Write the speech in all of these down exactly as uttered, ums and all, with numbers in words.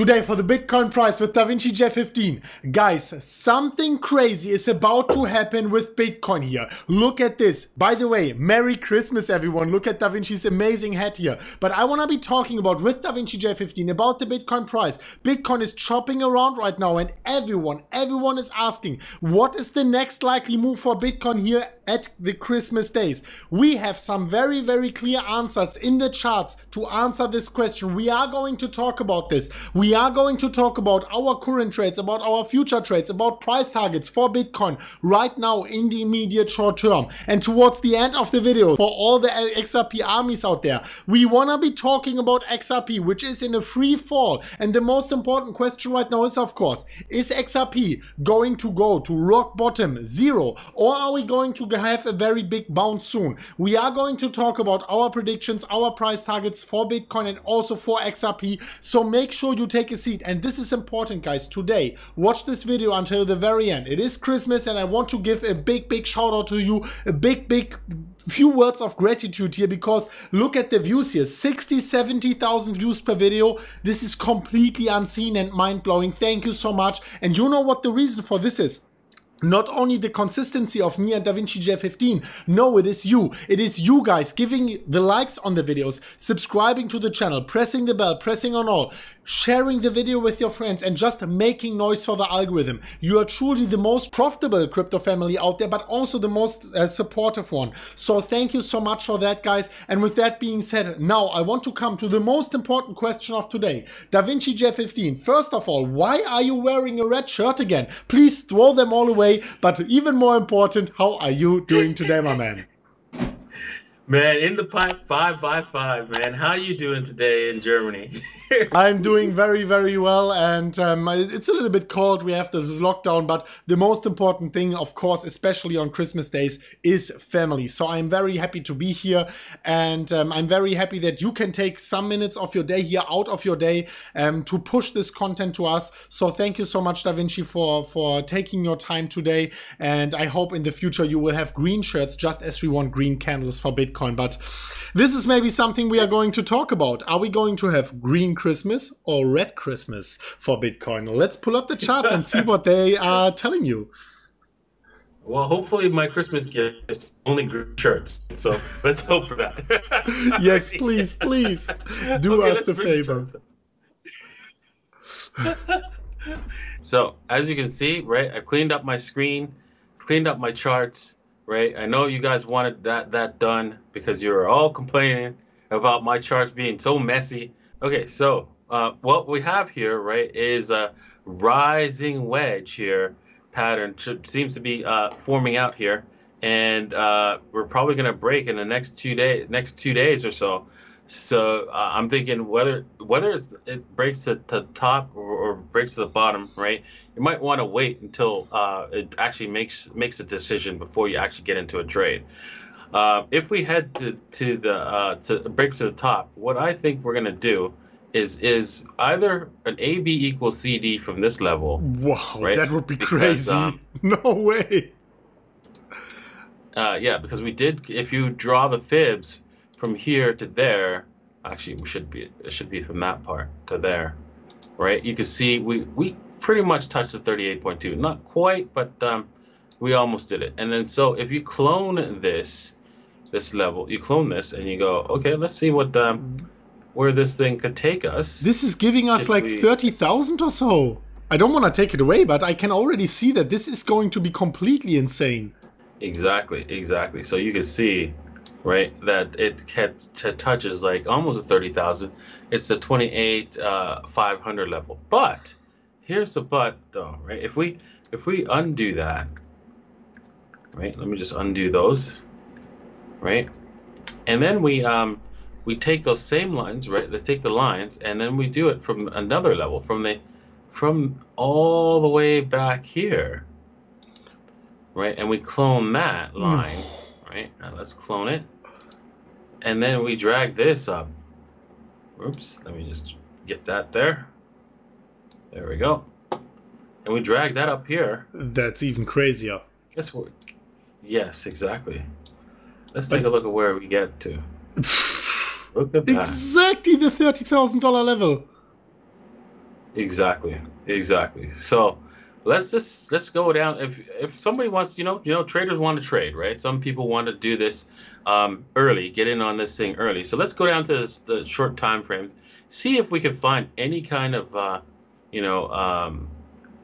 Today for the Bitcoin price with DavinciJ fifteen. Guys, something crazy is about to happen with Bitcoin here. Look at this. By the way, Merry Christmas everyone. Look at DaVinci's amazing hat here. But I want to be talking about with DavinciJ fifteen about the Bitcoin price. Bitcoin is chopping around right now and everyone, everyone is asking what is the next likely move for Bitcoin here at the Christmas days. We have some very, very clear answers in the charts to answer this question. We are going to talk about this. We are going to talk about our current trades, about our future trades, about price targets for Bitcoin right now in the immediate short term. And towards the end of the video, for all the X R P armies out there, we want to be talking about X R P, which is in a free fall. And the most important question right now is, of course, is X R P going to go to rock bottom zero, or are we going to have a very big bounce soon? We are going to talk about our predictions, our price targets for Bitcoin and also for X R P. So make sure you take a seat. And this is important, guys. Today, watch this video until the very end. It is Christmas and I want to give a big, big shout out to you. A big, big few words of gratitude here, because look at the views here, sixty, seventy thousand views per video. This is completely unseen and mind-blowing. Thank you so much. And you know what the reason for this is? Not only the consistency of me and DaVinciJ fifteen, no, it is you. It is you guys giving the likes on the videos, subscribing to the channel, pressing the bell, pressing on all, sharing the video with your friends and just making noise for the algorithm. You are truly the most profitable crypto family out there, but also the most uh, supportive one. So thank you so much for that, guys. And with that being said, now I want to come to the most important question of today. DaVinciJ fifteen, first of all, why are you wearing a red shirt again? Please throw them all away. But even more important, how are you doing today, my man? Man, in the pipe, five by five, man. How are you doing today in Germany? I'm doing very, very well. And um, it's a little bit cold. We have this lockdown. But the most important thing, of course, especially on Christmas days, is family. So I'm very happy to be here. And um, I'm very happy that you can take some minutes of your day here, out of your day, um, to push this content to us. So thank you so much, DaVinci, for, for taking your time today. And I hope in the future you will have green shirts, just as we want green candles for Bitcoin. But this is maybe something we are going to talk about. Are we going to have green Christmas or red Christmas for Bitcoin? Let's pull up the charts and see what they are telling you. Well, hopefully my Christmas gift is only green shirts. So let's hope for that. Yes, please, please do okay, us the favor. So as you can see, right, I cleaned up my screen, cleaned up my charts. Right, I know you guys wanted that that done because you were all complaining about my charts being so messy. Okay, so uh, what we have here, right, is a rising wedge here pattern seems to be uh, forming out here, and uh, we're probably gonna break in the next two days, next two days or so. So uh, I'm thinking whether whether it's, it breaks to the top or, or breaks to the bottom, right? You might want to wait until uh, it actually makes makes a decision before you actually get into a trade. Uh, if we head to to the uh, to break to the top, what I think we're gonna do is is either an A B equals C D from this level. Wow, right? That would be because, crazy. Um, no way. Uh, yeah, because we did. If you draw the fibs from here to there, actually we should be it should be from that part to there, right? You can see we we pretty much touched the thirty-eight point two, not quite, but um, we almost did it. And then so if you clone this this level, you clone this and you go, okay, let's see what um, where this thing could take us. This is giving us like thirty thousand or so. I don't want to take it away, but I can already see that this is going to be completely insane. Exactly, exactly. So you can see, right, that it touches like almost a thirty thousand. It's the twenty-eight five hundred uh, level. But here's the but though, right? If we if we undo that, right? Let me just undo those, right? And then we um we take those same lines, right? Let's take the lines, and then we do it from another level, from the from all the way back here, right? And we clone that line. Mm. Right, now let's clone it. And then we drag this up. Oops, let me just get that there. There we go. And we drag that up here. That's even crazier. Guess what? Yes, exactly. Let's take but, a look at where we get to. Look at that. Exactly the thirty thousand dollar level. Exactly, exactly. So let's just let's go down. If if somebody wants, you know, you know, traders want to trade, right? Some people want to do this um, early, get in on this thing early. So let's go down to this, the short time frames. See if we can find any kind of, uh, you know, um,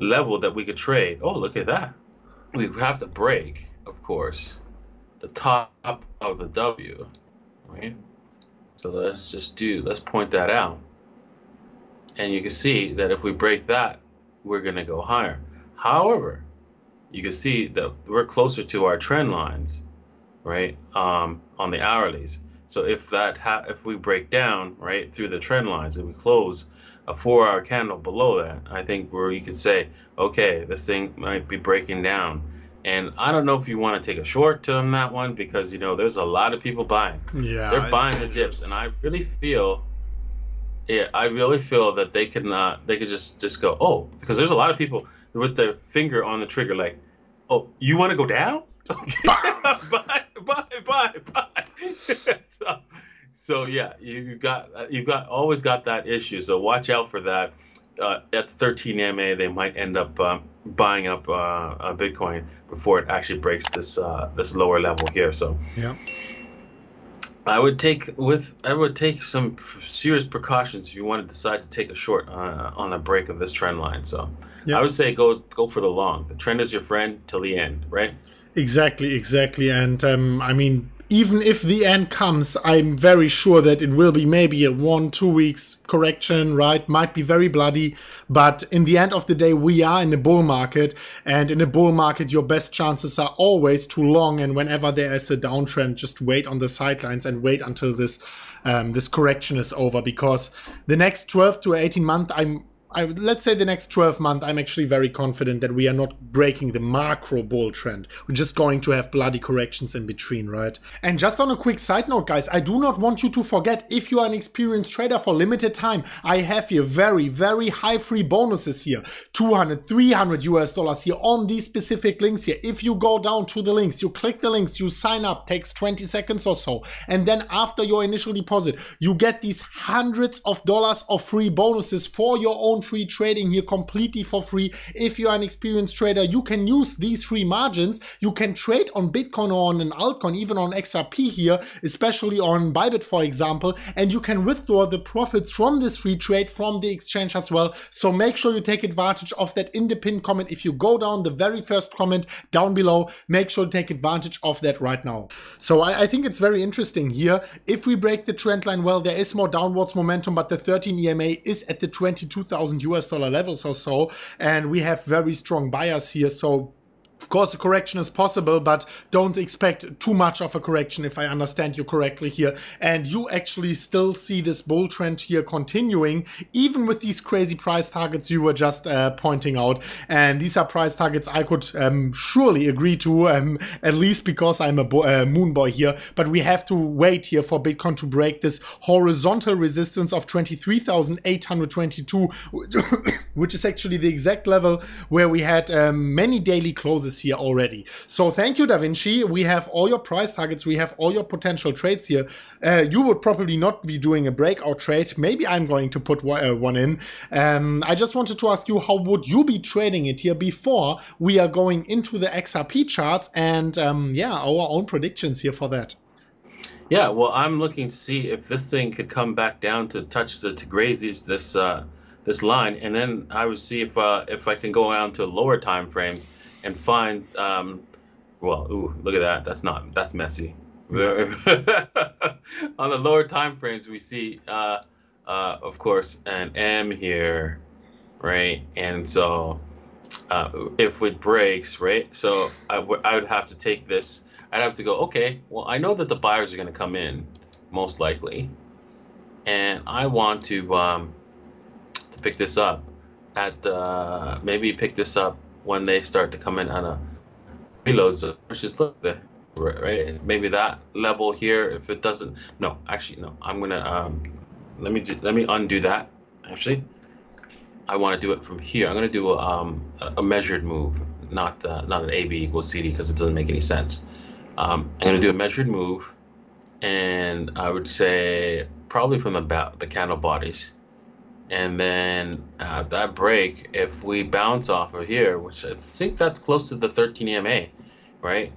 level that we could trade. Oh, look at that. We have to break, of course, the top of the W, right? So let's just do, let's point that out. And you can see that if we break that, we're going to go higher. However, you can see that we're closer to our trend lines, right, um, on the hourlies. So if that ha if we break down, right, through the trend lines and we close a four hour candle below that, I think where you could say, okay, this thing might be breaking down. And I don't know if you want to take a short on that one because, you know, there's a lot of people buying. Yeah, they're buying the dips, and I really feel... Yeah, I really feel that they could not, they could just, just go, oh, because there's a lot of people with their finger on the trigger like, oh, you want to go down? Okay. Bye, bye, bye, bye. so, so, yeah, you, you got, you've got, always got that issue. So watch out for that. Uh, at the thirteen M A, they might end up um, buying up uh, uh, Bitcoin before it actually breaks this, uh, this lower level here. So, yeah. I would take with I would take some serious precautions if you want to decide to take a short uh, on a break of this trend line. So yeah. I would say go go for the long. The trend is your friend till the end, right? Exactly, exactly. And um, I mean, even if the end comes, I'm very sure that it will be maybe a one, two weeks correction, right? Might be very bloody, but in the end of the day, we are in a bull market, and in a bull market, your best chances are always too long. And whenever there is a downtrend, just wait on the sidelines and wait until this um, this correction is over, because the next twelve to eighteen months, I'm I, let's say the next twelve months, I'm actually very confident that we are not breaking the macro bull trend. We're just going to have bloody corrections in between, right? And just on a quick side note, guys, I do not want you to forget, if you are an experienced trader for limited time, I have here very, very high free bonuses here. two hundred, three hundred U S dollars here on these specific links here. If you go down to the links, you click the links, you sign up, takes twenty seconds or so. And then after your initial deposit, you get these hundreds of dollars of free bonuses for your own free trading here, completely for free. If you are an experienced trader, you can use these free margins. You can trade on Bitcoin or on an altcoin, even on X R P here, especially on Bybit, for example, and you can withdraw the profits from this free trade from the exchange as well. So make sure you take advantage of that in the pinned comment. If you go down the very first comment down below, make sure to take advantage of that right now. So I, I think it's very interesting here. If we break the trend line, well, there is more downwards momentum, but the thirteen E M A is at the twenty-two thousand U S dollar levels or so, and we have very strong buyers here. So of course a correction is possible, but don't expect too much of a correction, if I understand you correctly here. And you actually still see this bull trend here continuing, even with these crazy price targets you were just uh, pointing out. And these are price targets I could um, surely agree to, um, at least because I'm a bo uh, moon boy here. But we have to wait here for Bitcoin to break this horizontal resistance of twenty-three thousand eight hundred twenty-two, which is actually the exact level where we had um, many daily closes here already. So thank you, Da Vinci. We have all your price targets, we have all your potential trades here. Uh, you would probably not be doing a breakout trade. Maybe I'm going to put one, uh, one in. Um, I just wanted to ask you, how would you be trading it here before we are going into the X R P charts and um, yeah, our own predictions here for that? Yeah, well, I'm looking to see if this thing could come back down to touch the to grazies this uh, this line, and then I would see if uh, if I can go down to lower time frames and find, um, well, ooh, look at that. That's not, that's messy. On the lower time frames, we see, uh, uh, of course, an M here, right? And so uh, if it breaks, right? So I, w I would have to take this. I'd have to go, okay, well, I know that the buyers are going to come in, most likely. And I want to, um, to pick this up at, uh, maybe pick this up when they start to come in on a reload, so just look there, right? Maybe that level here. If it doesn't, no, actually, no. I'm gonna um, let me do, let me undo that. Actually, I want to do it from here. I'm gonna do a, um, a measured move, not uh, not an A B equals C D because it doesn't make any sense. Um, I'm gonna do a measured move, and I would say probably from the the candle bodies, And then uh, that break, if we bounce off of here, which I think that's close to the thirteen E M A, right?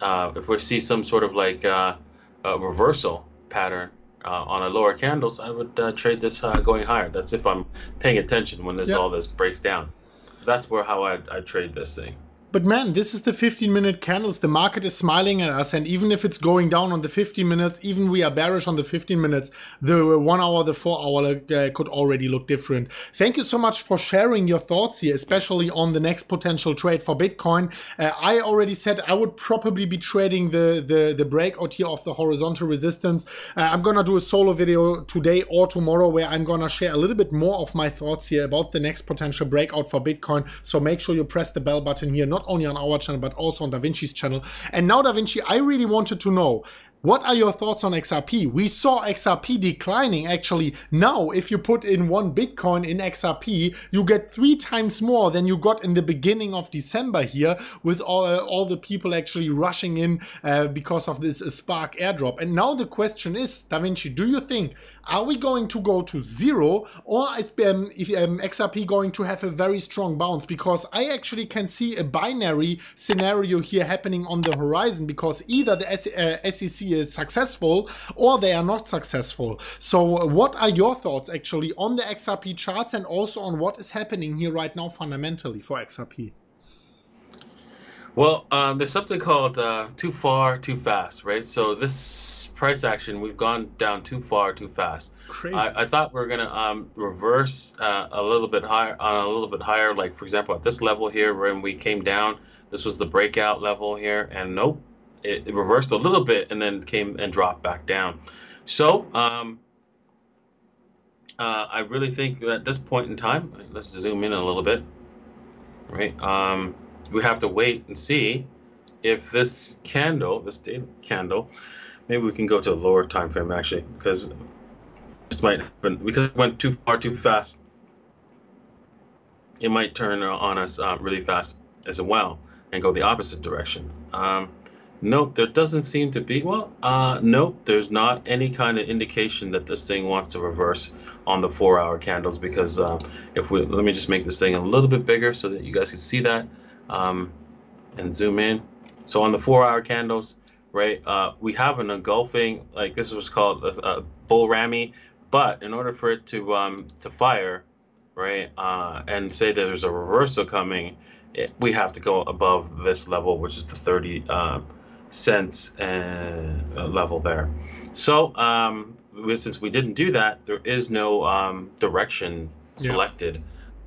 Uh, if we see some sort of like uh, a reversal pattern uh, on a lower candles, I would uh, trade this uh, going higher. That's if I'm paying attention when this yep. all this breaks down. So that's where how I I trade this thing. But man, this is the fifteen minute candles. The market is smiling at us, and even if it's going down on the fifteen minutes, even we are bearish on the fifteen minutes, the one hour, the four hour uh, could already look different. Thank you so much for sharing your thoughts here, especially on the next potential trade for Bitcoin. Uh, I already said I would probably be trading the the, the breakout here of the horizontal resistance. Uh, I'm gonna do a solo video today or tomorrow where I'm gonna share a little bit more of my thoughts here about the next potential breakout for Bitcoin. So make sure you press the bell button here, not only on our channel, but also on DaVinci's channel. And now, DaVinci, I really wanted to know, what are your thoughts on X R P? We saw X R P declining. Actually, now if you put in one Bitcoin in X R P, you get three times more than you got in the beginning of December here, with all, uh, all the people actually rushing in uh, because of this uh, Spark airdrop. And now the question is, DaVinci, do you think, are we going to go to zero, or is um, um, X R P going to have a very strong bounce? Because I actually can see a binary scenario here happening on the horizon, because either the S E C is successful or they are not successful. So what are your thoughts actually on the X R P charts, and also on what is happening here right now fundamentally for X R P? Well, um, there's something called uh, too far, too fast, right? So this price action, we've gone down too far, too fast. It's crazy. I, I thought we were gonna um, reverse uh, a little bit higher, on uh, a little bit higher, like for example at this level here when we came down. This was the breakout level here, and nope, it, it reversed a little bit and then came and dropped back down. So um, uh, I really think at this point in time, let's zoom in a little bit, right? Um, We have to wait and see if this candle, this data candle, maybe we can go to a lower time frame actually, because this might happen, because it went too far too fast. It might turn on us uh, really fast as well and go the opposite direction. Um, nope, there doesn't seem to be, well, uh, nope, there's not any kind of indication that this thing wants to reverse on the four hour candles, because uh, if we, let me just make this thing a little bit bigger so that you guys can see that. Um, and zoom in. So on the four-hour candles, right? Uh, we have an engulfing, like this was called a, a bull rally, but in order for it to um, to fire, right, uh, and say that there's a reversal coming, it, we have to go above this level, which is the thirty uh, cents and uh, level there. So um, since we didn't do that, there is no um, direction selected. Yeah.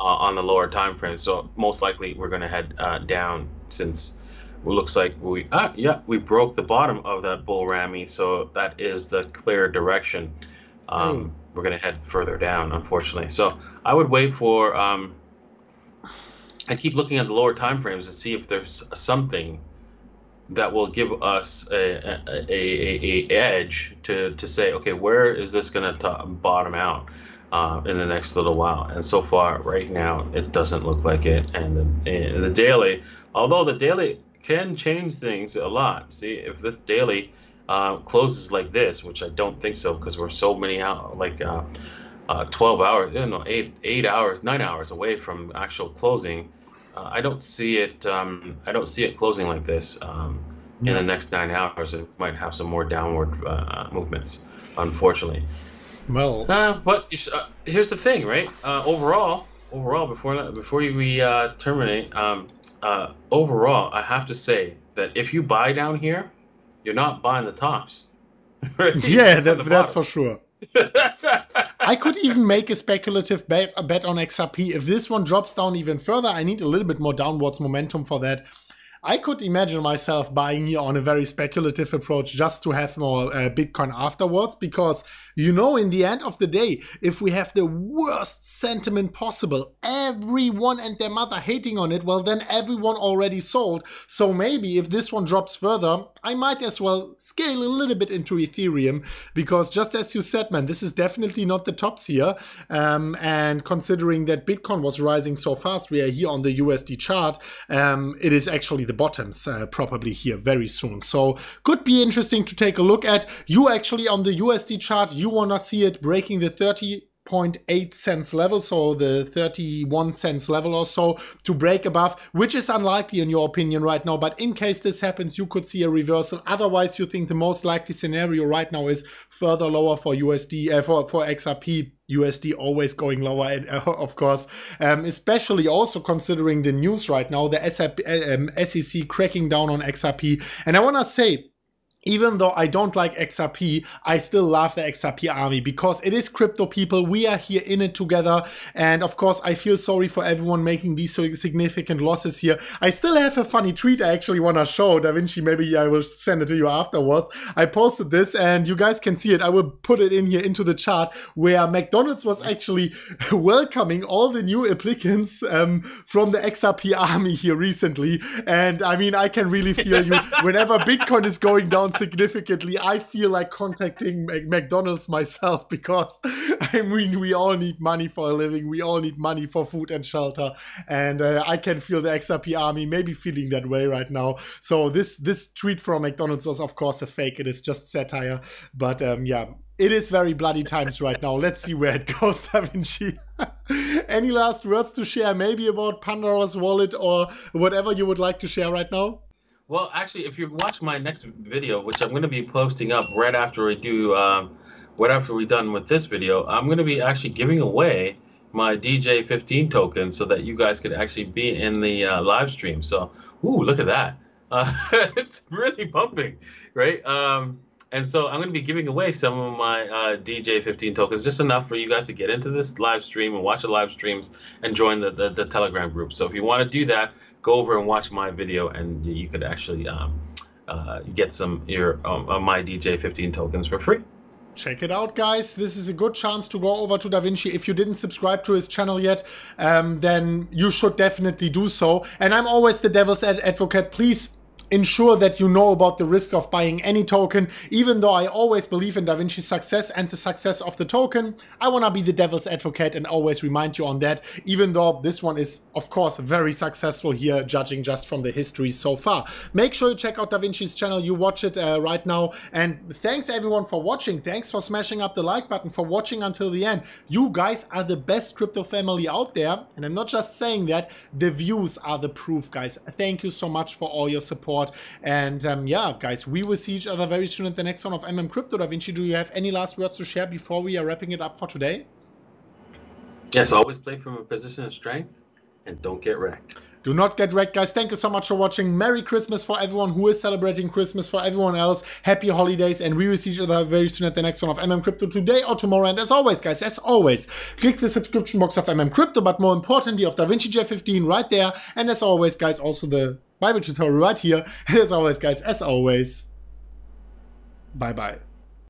Uh, on the lower time frame, so most likely we're going to head uh, down, since it looks like we ah yeah we broke the bottom of that bull rally, so that is the clear direction. Um, mm. We're going to head further down, unfortunately. So I would wait for um, I keep looking at the lower time frames to see if there's something that will give us a a, a, a edge to to say, okay, where is this going to bottom out? Uh, in the next little while. And so far right now it doesn't look like it. And the, and the daily, although the daily can change things a lot. See, if this daily uh, closes like this, which I don't think so, because we're so many out, like uh, uh, twelve hours, you know, eight, eight hours, nine hours away from actual closing. Uh, I don't see it. Um, I don't see it closing like this. Um, in the next nine hours, it might have some more downward uh, movements, unfortunately. Well, uh, but uh, here's the thing, right? Uh, overall, overall, before before we uh, terminate, um, uh, overall, I have to say that if you buy down here, you're not buying the tops. Right? Yeah, that, that's for sure. I could even make a speculative bet, a bet on X R P. If this one drops down even further, I need a little bit more downwards momentum for that. I could imagine myself buying here on a very speculative approach just to have more uh, Bitcoin afterwards, because, you know, in the end of the day, if we have the worst sentiment possible, everyone and their mother hating on it, well, then everyone already sold. So maybe if this one drops further, I might as well scale a little bit into Ethereum, because just as you said, man, this is definitely not the tops here. Um, and considering that Bitcoin was rising so fast, we are here on the U S D chart. Um, it is actually the bottoms uh, probably here very soon. So could be interesting to take a look at. You actually on the U S D chart, you want to see it breaking the thirty zero point eight cents level, so the thirty-one cents level or so, to break above, which is unlikely in your opinion right now. But in case this happens, you could see a reversal. Otherwise, you think the most likely scenario right now is further lower for U S D, uh, for, for X R P. U S D always going lower, and uh, of course, um, especially also considering the news right now, the S E C cracking down on X R P. And I want to say, even though I don't like X R P, I still love the X R P army, because it is crypto people. We are here in it together. And of course, I feel sorry for everyone making these significant losses here. I still have a funny tweet I actually want to show. Da Vinci, maybe I will send it to you afterwards. I posted this and you guys can see it. I will put it in here into the chart, where McDonald's was actually welcoming all the new applicants um, from the X R P army here recently. And I mean, I can really feel you. Whenever Bitcoin is going down significantly, I feel like contacting McDonald's myself, because I mean, we all need money for a living, we all need money for food and shelter, and uh, I can feel the X R P army maybe feeling that way right now. So this this tweet from McDonald's was of course a fake, it is just satire, but um yeah, it is very bloody times right now. Let's see where it goes, Da Vinci. Any last words to share, maybe about Pandora's wallet or whatever you would like to share right now? Well, actually, if you watch my next video, which I'm going to be posting up right after we do, um, right after we're done with this video, I'm going to be actually giving away my D J fifteen token so that you guys could actually be in the uh, live stream. So, ooh, look at that. Uh, it's really pumping, right? Um, and so I'm going to be giving away some of my uh, D J fifteen tokens, just enough for you guys to get into this live stream and watch the live streams and join the, the, the Telegram group. So if you want to do that, go over and watch my video, and you could actually um, uh, get some your uh, my D J fifteen tokens for free. Check it out, guys. This is a good chance to go over to Da Vinci. If you didn't subscribe to his channel yet, um, then you should definitely do so. And I'm always the devil's advocate. Please ensure that you know about the risk of buying any token. Even though I always believe in Da Vinci's success and the success of the token, I want to be the devil's advocate and always remind you on that, even though this one is, of course, very successful here, judging just from the history so far. Make sure you check out Da Vinci's channel. You watch it uh, right now. And thanks, everyone, for watching. Thanks for smashing up the like button, for watching until the end. You guys are the best crypto family out there. And I'm not just saying that. The views are the proof, guys. Thank you so much for all your support. And um, yeah, guys, we will see each other very soon at the next one of MMCrypto. Da Vinci, do you have any last words to share before we are wrapping it up for today? Yes, always play from a position of strength and don't get wrecked. Do not get wrecked, guys. Thank you so much for watching. Merry Christmas for everyone who is celebrating Christmas. For everyone else, happy holidays. And we will see each other very soon at the next one of MMCrypto, today or tomorrow. And as always, guys, as always, click the subscription box of MMCrypto, but more importantly, of Da Vinci J fifteen right there. And as always, guys, also the Bybit tutorial right here. And as always, guys, as always, bye-bye.